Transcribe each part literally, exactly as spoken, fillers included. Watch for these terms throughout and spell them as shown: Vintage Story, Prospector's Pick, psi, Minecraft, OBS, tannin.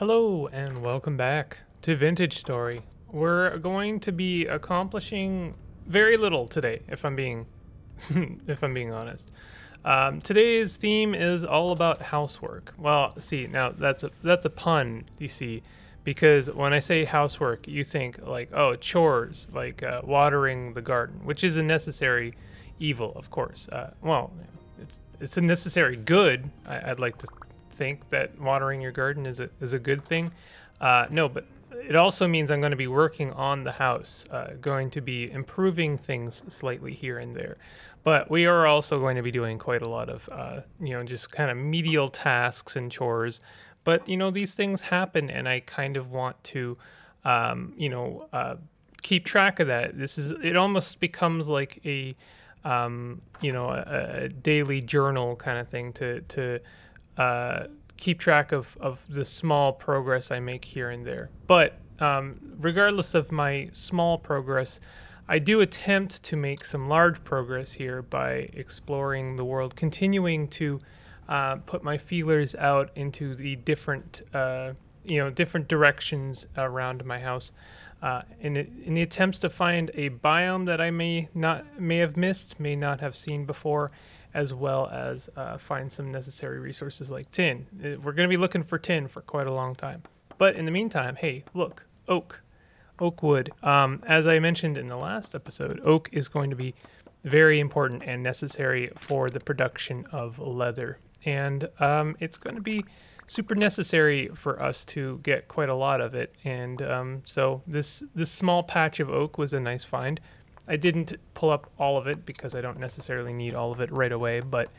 Hello and welcome back to Vintage Story. We're going to be accomplishing very little today, if I'm being if I'm being honest. Um, today's theme is all about housework. Well, see, now that's a, that's a pun, you see, because when I say housework, you think like, oh, chores, like uh, watering the garden, which is a necessary evil, of course. Uh, well, it's it's a necessary good. I, I'd like to think that watering your garden is a is a good thing. Uh, no, but it also means I'm going to be working on the house, uh, going to be improving things slightly here and there. But we are also going to be doing quite a lot of, uh, you know, just kind of menial tasks and chores. But, you know, these things happen, and I kind of want to, um, you know, uh, keep track of that. This is, it almost becomes like a, um, you know, a, a daily journal kind of thing to, to, uh, keep track of, of the small progress I make here and there. But um, regardless of my small progress, I do attempt to make some large progress here by exploring the world, continuing to uh, put my feelers out into the different, uh, you know, different directions around my house, uh, in, the, in the attempts to find a biome that I may not may have missed, may not have seen before, as well as uh, find some necessary resources like tin. We're going to be looking for tin for quite a long time. But in the meantime, hey, look, oak, oak wood. Um, as I mentioned in the last episode, oak is going to be very important and necessary for the production of leather. And um, it's going to be super necessary for us to get quite a lot of it. And um, so this, this small patch of oak was a nice find. I didn't pull up all of it because I don't necessarily need all of it right away, but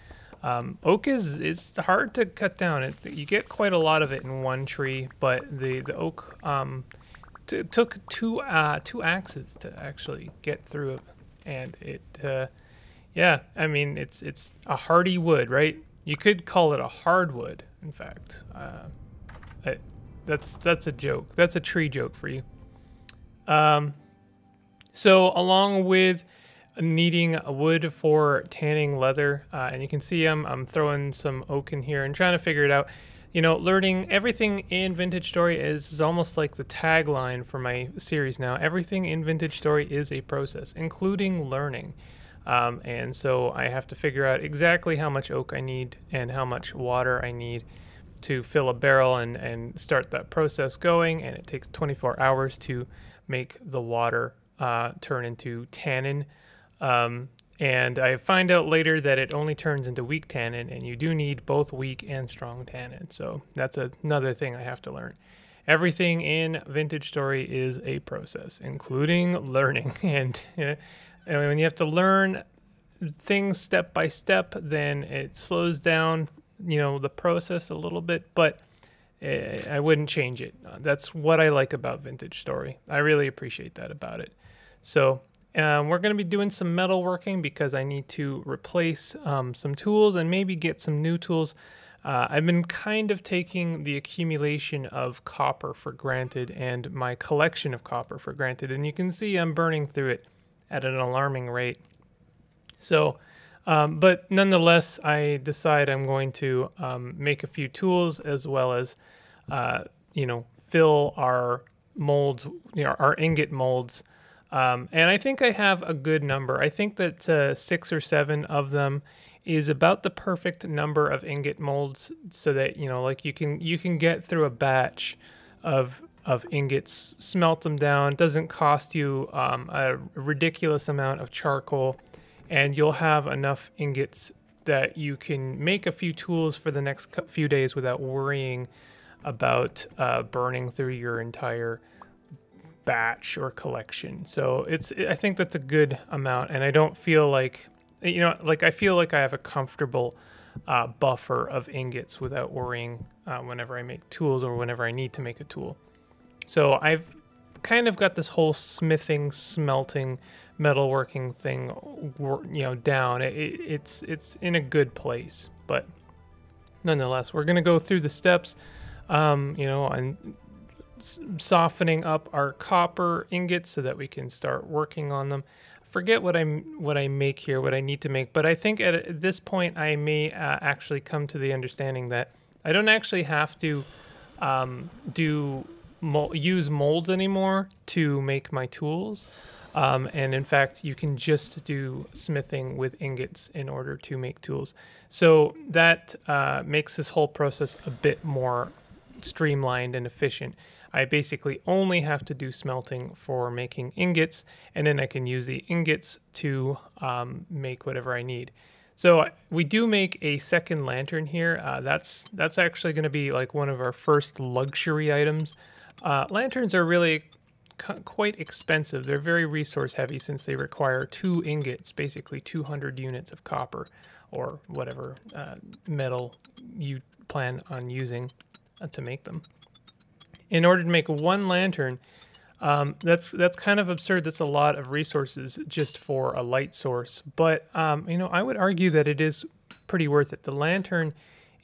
um, oak is it's hard to cut down. It, you get quite a lot of it in one tree, but the, the oak um, t took two, uh, two axes to actually get through it. And it, uh, yeah, I mean, it's, it's a hardy wood, right? You could call it a hardwood, in fact. Uh, I, that's, that's a joke. That's a tree joke for you. Um... So along with needing wood for tanning leather, uh, and you can see I'm, I'm throwing some oak in here and trying to figure it out. You know, learning everything in Vintage Story is, is almost like the tagline for my series now. Everything in Vintage Story is a process, including learning. Um, and so I have to figure out exactly how much oak I need and how much water I need to fill a barrel and, and start that process going. And it takes twenty-four hours to make the water Uh, turn into tannin, um, and I find out later that it only turns into weak tannin, and you do need both weak and strong tannin, so that's another thing I have to learn. Everything in Vintage Story is a process, including learning, and, and when you have to learn things step by step, then it slows down, you know, the process a little bit, but I wouldn't change it. That's what I like about Vintage Story. I really appreciate that about it. So um, we're going to be doing some metalworking because I need to replace um, some tools and maybe get some new tools. Uh, I've been kind of taking the accumulation of copper for granted and my collection of copper for granted. And you can see I'm burning through it at an alarming rate. So, um, but nonetheless, I decide I'm going to um, make a few tools as well as, uh, you know, fill our molds, you know, our ingot molds. Um, and I think I have a good number. I think that uh, six or seven of them is about the perfect number of ingot molds, so that, you know, like you can you can get through a batch of of ingots, smelt them down. It doesn't cost you um, a ridiculous amount of charcoal, and you'll have enough ingots that you can make a few tools for the next few days without worrying about uh, burning through your entire batch or collection. So it's, I think that's a good amount, and I don't feel like, you know, like I feel like I have a comfortable uh, buffer of ingots without worrying uh, whenever I make tools or whenever I need to make a tool. So I've kind of got this whole smithing, smelting, metalworking thing, you know, down. It, it's, it's in a good place, but nonetheless, we're going to go through the steps, um, you know, and softening up our copper ingots so that we can start working on them. Forget what I'm what I make here, what I need to make, but I think at this point I may uh, actually come to the understanding that I don't actually have to um, do mo use molds anymore to make my tools. Um, and in fact, you can just do smithing with ingots in order to make tools. So that uh, makes this whole process a bit more streamlined and efficient. I basically only have to do smelting for making ingots, and then I can use the ingots to um, make whatever I need. So we do make a second lantern here. Uh, that's that's actually going to be like one of our first luxury items. Uh, lanterns are really quite expensive. They're very resource heavy since they require two ingots, basically two hundred units of copper or whatever uh, metal you plan on using uh, to make them. In order to make one lantern, um, that's that's kind of absurd. That's a lot of resources just for a light source. But um, you know, I would argue that it is pretty worth it. The lantern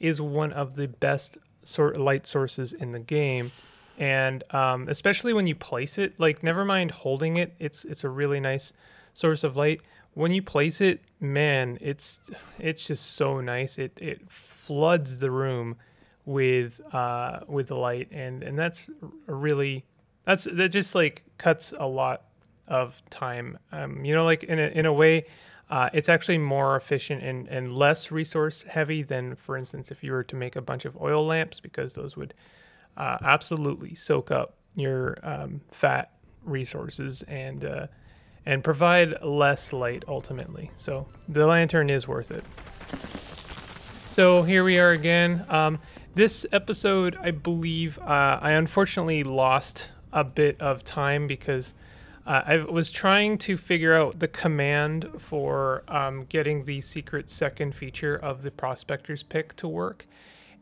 is one of the best sort of light sources in the game, and um, especially when you place it. Like, never mind holding it. It's it's a really nice source of light. When you place it, man, it's it's just so nice. It it floods the room with uh with the light, and and that's really that's that just like cuts a lot of time. Um you know, like in a, in a way uh it's actually more efficient and and less resource heavy than, for instance, if you were to make a bunch of oil lamps, because those would uh absolutely soak up your um fat resources and uh and provide less light ultimately. So the lantern is worth it. So here we are again. Um, this episode, I believe, uh, I unfortunately lost a bit of time because uh, I was trying to figure out the command for um, getting the secret second feature of the Prospector's Pick to work.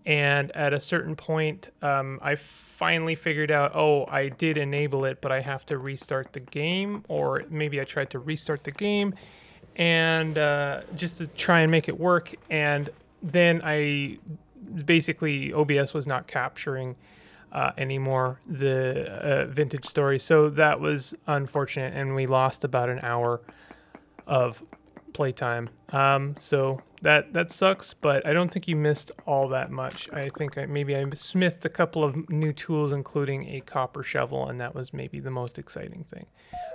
And at a certain point, um, I finally figured out, oh, I did enable it, but I have to restart the game, or maybe I tried to restart the game and uh, just to try and make it work. And then I basically O B S was not capturing uh, anymore the uh, Vintage Story, so that was unfortunate, and we lost about an hour of playtime. Um, so that that sucks, but I don't think you missed all that much. I think I, maybe I smithed a couple of new tools, including a copper shovel, and that was maybe the most exciting thing.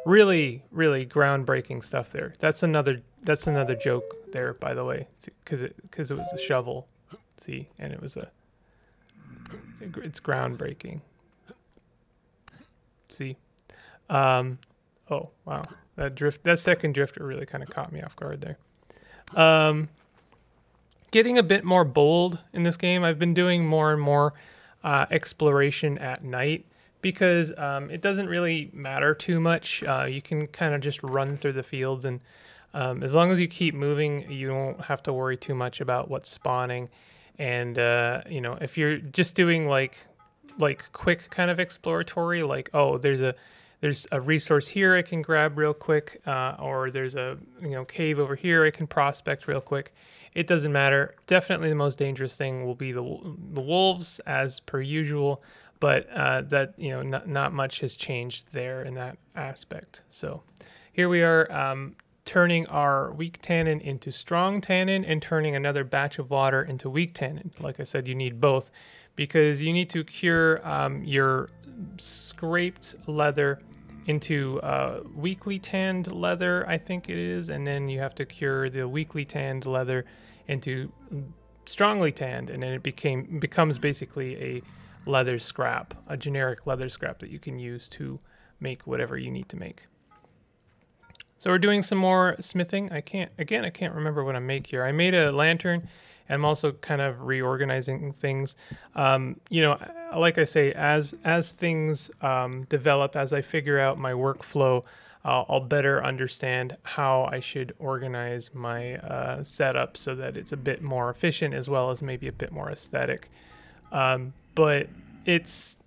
Really, really groundbreaking stuff there. That's another. That's another joke there, by the way, because it because it was a shovel, see, and it was a. It's groundbreaking. See, um, oh wow, that drift, that second drifter really kind of caught me off guard there. Um, getting a bit more bold in this game. I've been doing more and more uh, exploration at night, because um, it doesn't really matter too much. Uh, you can kind of just run through the fields, and um, as long as you keep moving, you don't have to worry too much about what's spawning. And uh, you know, if you're just doing like like quick kind of exploratory, like, oh, there's a there's a resource here I can grab real quick, uh, or there's a you know cave over here I can prospect real quick. It doesn't matter. Definitely the most dangerous thing will be the the wolves, as per usual. But uh, that, you know, not, not much has changed there in that aspect. So here we are um, turning our weak tannin into strong tannin and turning another batch of water into weak tannin. Like I said, you need both because you need to cure um, your scraped leather into uh, weakly tanned leather, I think it is. And then you have to cure the weakly tanned leather into strongly tanned. And then it became becomes basically a leather scrap, a generic leather scrap that you can use to make whatever you need to make. So we're doing some more smithing. I can't, again, I can't remember what I make here. I made a lantern, and I'm also kind of reorganizing things. Um, you know, like I say, as, as things um, develop, as I figure out my workflow, uh, I'll better understand how I should organize my uh, setup so that it's a bit more efficient as well as maybe a bit more aesthetic. Um, but it's,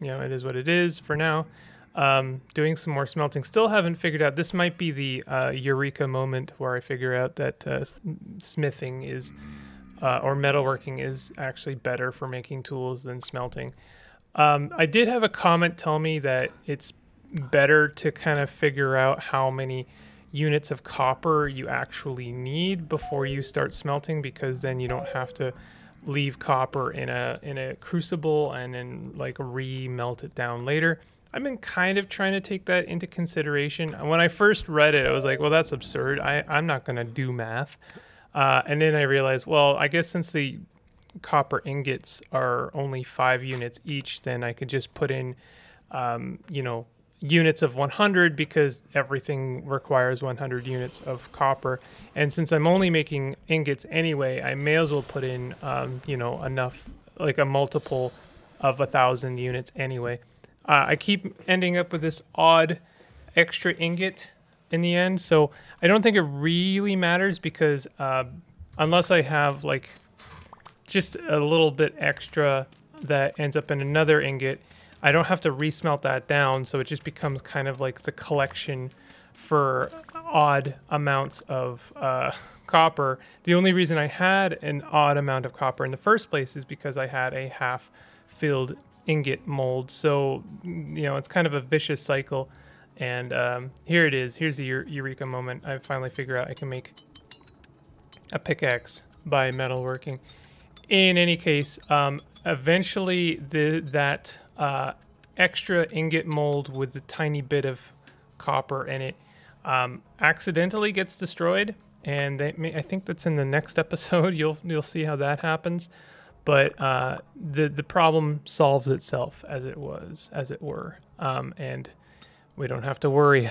you know, it is what it is for now. Um, doing some more smelting. Still haven't figured out, this might be the uh, eureka moment where I figure out that uh, smithing is, uh, or metalworking is actually better for making tools than smelting. Um, I did have a comment tell me that it's better to kind of figure out how many units of copper you actually need before you start smelting, because then you don't have to leave copper in a in a crucible and then like re-melt it down later. I've been kind of trying to take that into consideration. When I first read it, I was like, well, that's absurd. I, I'm not going to do math. Uh, and then I realized, well, I guess since the copper ingots are only five units each, then I could just put in, um, you know, units of one hundred, because everything requires one hundred units of copper. And since I'm only making ingots anyway, I may as well put in, um, you know, enough, like a multiple of a thousand units anyway. Uh, I keep ending up with this odd extra ingot in the end, so I don't think it really matters, because uh, unless I have like just a little bit extra that ends up in another ingot, I don't have to resmelt that down, so it just becomes kind of like the collection for odd amounts of uh, copper. The only reason I had an odd amount of copper in the first place is because I had a half-filled ingot mold, so you know, it's kind of a vicious cycle. And um, here it is. Here's the eureka moment. I finally figure out I can make a pickaxe by metalworking. In any case, um, eventually the that uh, extra ingot mold with the tiny bit of copper in it um, accidentally gets destroyed, and they may, I think that's in the next episode. You'll you'll see how that happens. But uh, the the problem solves itself, as it was, as it were, um, and we don't have to worry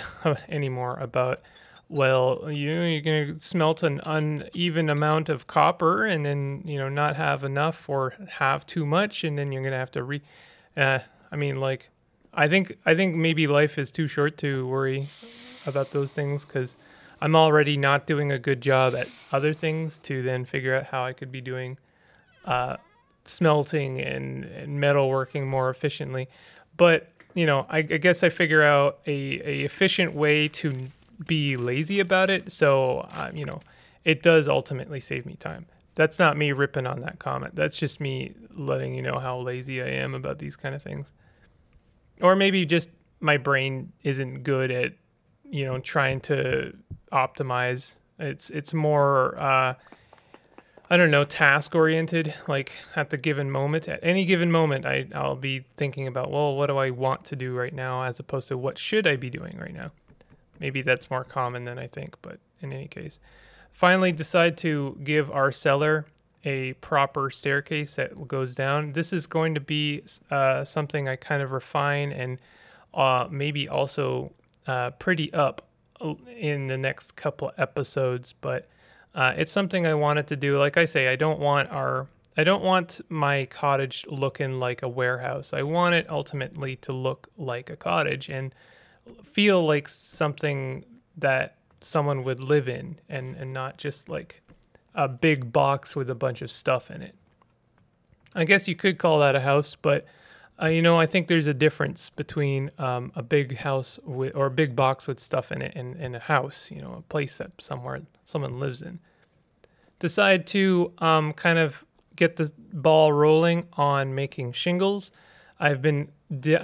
anymore about, well, you know, you're gonna smelt an uneven amount of copper, and then you know not have enough or have too much, and then you're gonna have to re. Uh, I mean, like, I think I think maybe life is too short to worry about those things, because I'm already not doing a good job at other things to then figure out how I could be doing Uh, smelting and, and metalworking more efficiently. But you know, I, I guess I figure out a, a efficient way to be lazy about it. So uh, you know, it does ultimately save me time. That's not me ripping on that comment. That's just me letting you know how lazy I am about these kind of things, or maybe just my brain isn't good at you know trying to optimize. It's it's more. Uh, I don't know, task-oriented, like at the given moment. At any given moment, I, I'll be thinking about, well, what do I want to do right now, as opposed to what should I be doing right now? Maybe that's more common than I think, but in any case. Finally, decide to give our cellar a proper staircase that goes down. This is going to be uh, something I kind of refine and uh, maybe also uh, pretty up in the next couple episodes, but Uh, it's something I wanted to do. Like I say, I don't want our, I don't want my cottage looking like a warehouse. I want it ultimately to look like a cottage and feel like something that someone would live in, and, and not just like a big box with a bunch of stuff in it. I guess you could call that a house, but uh, you know, I think there's a difference between um, a big house with, or a big box with stuff in it, and, and a house, you know, a place that somewhere someone lives in. Decide to um, kind of get the ball rolling on making shingles. I've been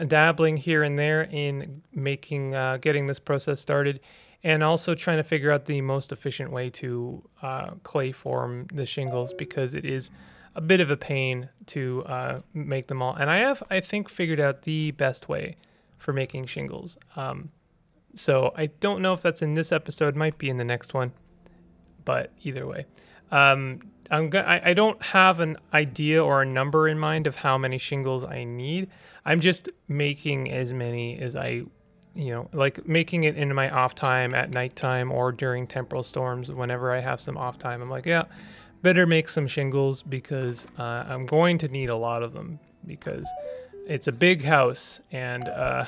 dabbling here and there in making, uh, getting this process started, and also trying to figure out the most efficient way to uh, clay form the shingles, because it is a bit of a pain to uh, make them all. And I have, I think, figured out the best way for making shingles. Um, so I don't know if that's in this episode, might be in the next one. But either way, um, I'm go I, I don't have an idea or a number in mind of how many shingles I need. I'm just making as many as I, you know, like making it in my off time at nighttime or during temporal storms. Whenever I have some off time, I'm like, yeah, better make some shingles, because uh, I'm going to need a lot of them, because it's a big house, and uh,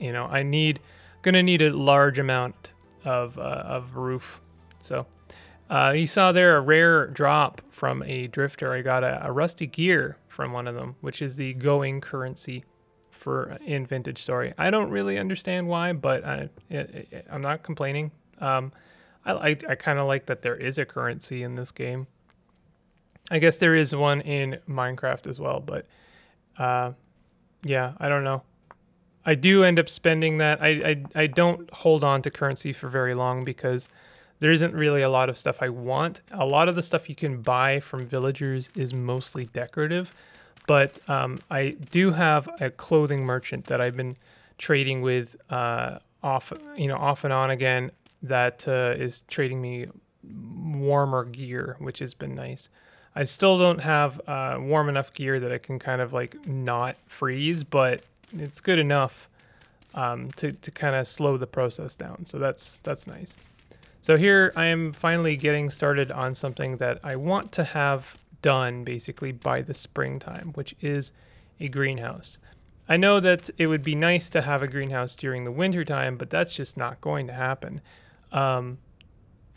you know, I need gonna need a large amount of uh, of roof. So. Uh, you saw there a rare drop from a drifter. I got a, a rusty gear from one of them, which is the going currency for in Vintage Story. I don't really understand why, but I, it, it, I'm not complaining. Um, I, I, I kind of like that there is a currency in this game. I guess there is one in Minecraft as well, but uh, yeah, I don't know. I do end up spending that. I, I, I don't hold on to currency for very long, because there isn't really a lot of stuff I want. A lot of the stuff you can buy from villagers is mostly decorative, but um, I do have a clothing merchant that I've been trading with uh, off, you know, off and on again, that uh, is trading me warmer gear, which has been nice. I still don't have uh, warm enough gear that I can kind of like not freeze, but it's good enough um, to, to kind of slow the process down. So that's, that's nice. So here I am finally getting started on something that I want to have done basically by the springtime, which is a greenhouse. I know that it would be nice to have a greenhouse during the winter time, but that's just not going to happen. Um,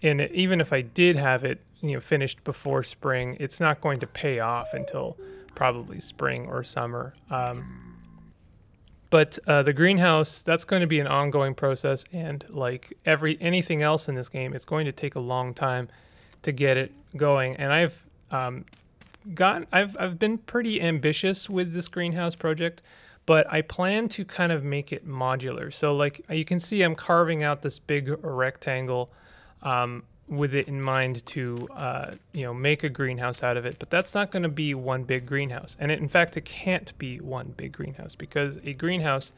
and even if I did have it, you know, finished before spring, it's not going to pay off until probably spring or summer. Um, but uh, the greenhouse, that's going to be an ongoing process, and like every anything else in this game, it's going to take a long time to get it going. And I've um, gotten, I've I've been pretty ambitious with this greenhouse project, but I plan to kind of make it modular. So like you can see, I'm carving out this big rectangle. Um, with it in mind to, uh, you know, make a greenhouse out of it, but that's not going to be one big greenhouse. And it, in fact, it can't be one big greenhouse, because a greenhouse,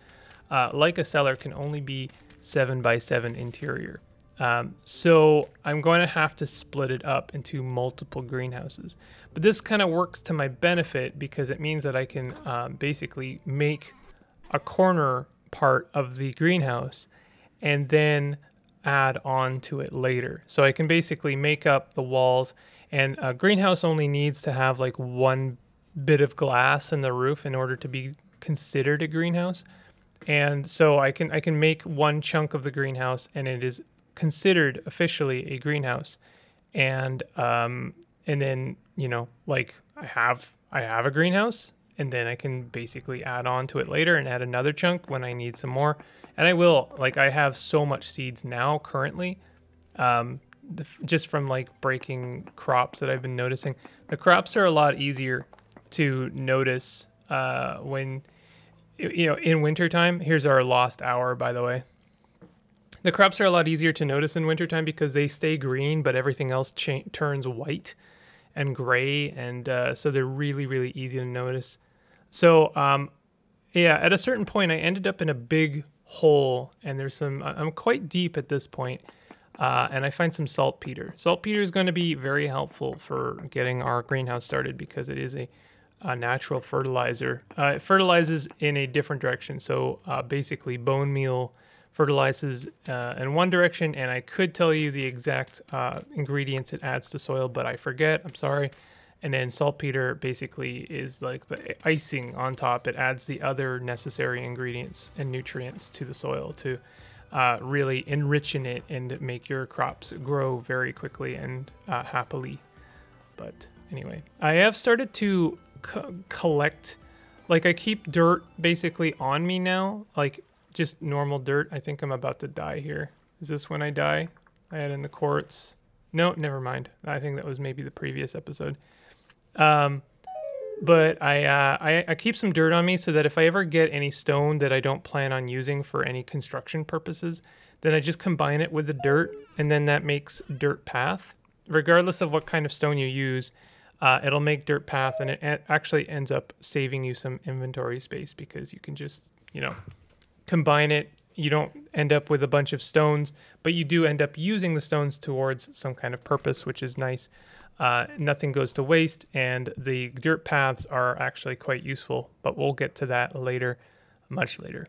uh, like a cellar, can only be seven by seven interior. Um, so I'm going to have to split it up into multiple greenhouses, but this kind of works to my benefit because it means that I can, um, basically make a corner part of the greenhouse and then add on to it later. So I can basically make up the walls, and a greenhouse only needs to have like one bit of glass in the roof in order to be considered a greenhouse. And so I can I can make one chunk of the greenhouse, and it is considered officially a greenhouse. And um, and then, you know, like I have I have a greenhouse, and then I can basically add on to it later and add another chunk when I need some more. And I will, like I have so much seeds now currently, um, the, just from like breaking crops that I've been noticing. The crops are a lot easier to notice uh, when, you know, in wintertime. Here's our lost hour, by the way. The crops are a lot easier to notice in wintertime because they stay green, but everything else cha- turns white and gray. And uh, so they're really, really easy to notice. So um, yeah, at a certain point, I ended up in a big hole, and there's some, I'm quite deep at this point, uh, and I find some saltpeter. Saltpeter is going to be very helpful for getting our greenhouse started because it is a, a natural fertilizer. Uh, it fertilizes in a different direction, so uh, basically bone meal fertilizes uh, in one direction, and I could tell you the exact uh, ingredients it adds to soil, but I forget, I'm sorry. And then saltpeter basically is like the icing on top. It adds the other necessary ingredients and nutrients to the soil to uh, really enrich in it and make your crops grow very quickly and uh, happily. But anyway, I have started to co collect, like I keep dirt basically on me now, like just normal dirt. I think I'm about to die here. Is this when I die? I had in the quartz. No, never mind. I think that was maybe the previous episode. Um, but I, uh, I, I keep some dirt on me so that if I ever get any stone that I don't plan on using for any construction purposes, then I just combine it with the dirt, and then that makes dirt path. Regardless of what kind of stone you use, uh, it'll make dirt path, and it actually ends up saving you some inventory space because you can just, you know, combine it. You don't end up with a bunch of stones, but you do end up using the stones towards some kind of purpose, which is nice. Uh, nothing goes to waste, and the dirt paths are actually quite useful, but we'll get to that later, much later.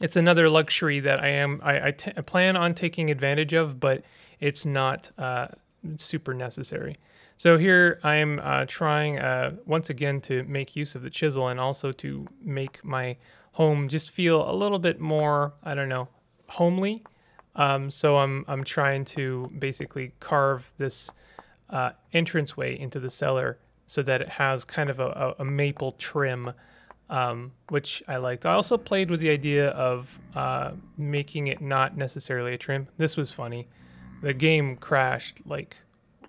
It's another luxury that I am I, I, t I plan on taking advantage of, but it's not uh, super necessary. So here I am uh, trying uh, once again to make use of the chisel and also to make my home just feel a little bit more, I don't know, homely. Um, so I'm I'm trying to basically carve this uh, entranceway into the cellar so that it has kind of a, a, a maple trim, um, which I liked. I also played with the idea of uh, making it not necessarily a trim. This was funny. The game crashed like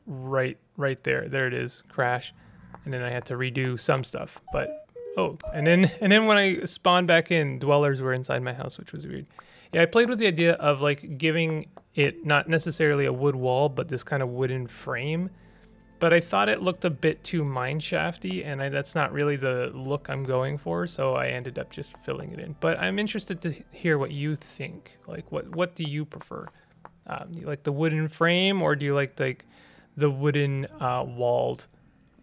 right right there. There it is, crash, and then I had to redo some stuff, but. Oh, and then and then when I spawned back in, dwellers were inside my house, which was weird. Yeah, I played with the idea of like giving it, not necessarily a wood wall, but this kind of wooden frame. But I thought it looked a bit too mineshafty, and I, that's not really the look I'm going for, so I ended up just filling it in. But I'm interested to hear what you think. Like, what what do you prefer? Um, do you like the wooden frame, or do you like like the wooden uh, walled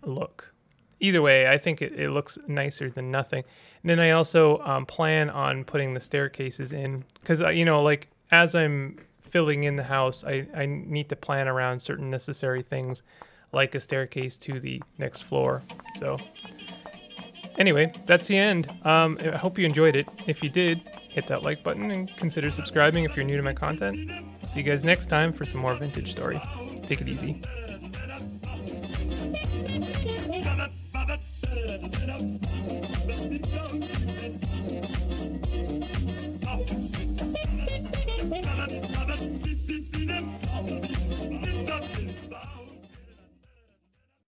look? Either way, I think it, it looks nicer than nothing. And then I also um, plan on putting the staircases in, because uh, you know, like as I'm filling in the house, I, I need to plan around certain necessary things, like a staircase to the next floor. So anyway, that's the end. Um, I hope you enjoyed it. If you did, hit that like button and consider subscribing if you're new to my content. See you guys next time for some more Vintage Story. Take it easy.